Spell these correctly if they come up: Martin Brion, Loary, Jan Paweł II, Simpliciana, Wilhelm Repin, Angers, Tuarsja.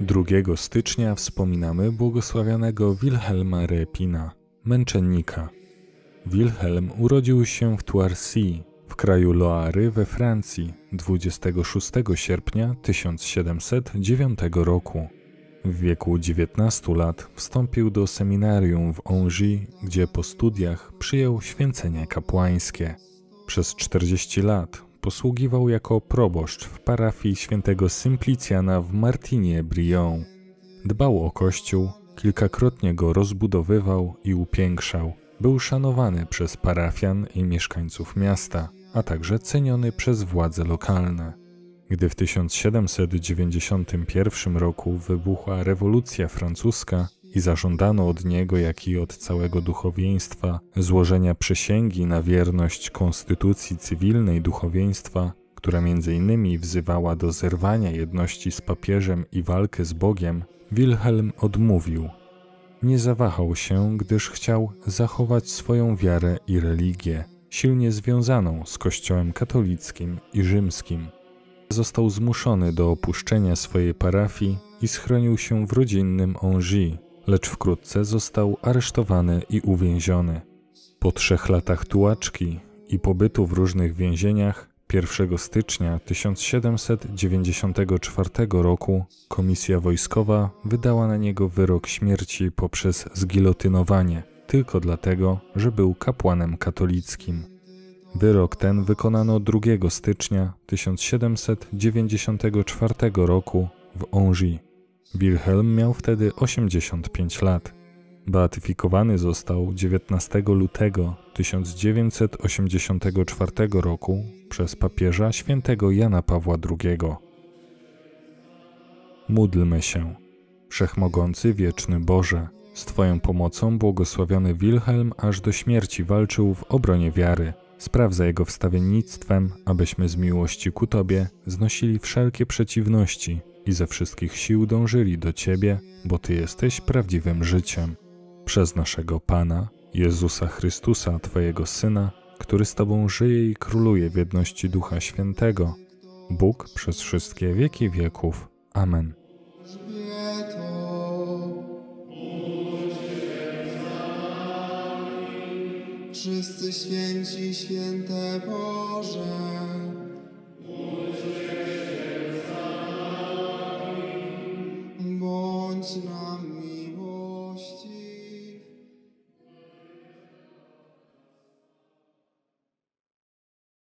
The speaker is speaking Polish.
2 stycznia wspominamy błogosławionego Wilhelma Repina, męczennika. Wilhelm urodził się w Tuarsji, w kraju Loary we Francji, 26 sierpnia 1709 roku. W wieku 19 lat wstąpił do seminarium w Angers, gdzie po studiach przyjął święcenie kapłańskie. Przez 40 lat posługiwał jako proboszcz w parafii świętego Simpliciana w Martinie Brion. Dbał o kościół, kilkakrotnie go rozbudowywał i upiększał. Był szanowany przez parafian i mieszkańców miasta, a także ceniony przez władze lokalne. Gdy w 1791 roku wybuchła rewolucja francuska i zażądano od niego, jak i od całego duchowieństwa, złożenia przysięgi na wierność konstytucji cywilnej duchowieństwa, która m.in. wzywała do zerwania jedności z papieżem i walkę z Bogiem, Wilhelm odmówił. Nie zawahał się, gdyż chciał zachować swoją wiarę i religię, silnie związaną z Kościołem katolickim i rzymskim. Został zmuszony do opuszczenia swojej parafii i schronił się w rodzinnym Angers, lecz wkrótce został aresztowany i uwięziony. Po 3 latach tułaczki i pobytu w różnych więzieniach, 1 stycznia 1794 roku komisja wojskowa wydała na niego wyrok śmierci poprzez zgilotynowanie, tylko dlatego, że był kapłanem katolickim. Wyrok ten wykonano 2 stycznia 1794 roku w Angers. Wilhelm miał wtedy 85 lat. Beatyfikowany został 19 lutego 1984 roku przez papieża świętego Jana Pawła II. Módlmy się. Wszechmogący wieczny Boże, z Twoją pomocą błogosławiony Wilhelm aż do śmierci walczył w obronie wiary. Spraw za jego wstawiennictwem, abyśmy z miłości ku Tobie znosili wszelkie przeciwności i ze wszystkich sił dążyli do Ciebie, bo Ty jesteś prawdziwym życiem. Przez naszego Pana, Jezusa Chrystusa, Twojego Syna, który z Tobą żyje i króluje w jedności Ducha Świętego. Bóg przez wszystkie wieki wieków. Amen. Wszyscy święci, święte Boże.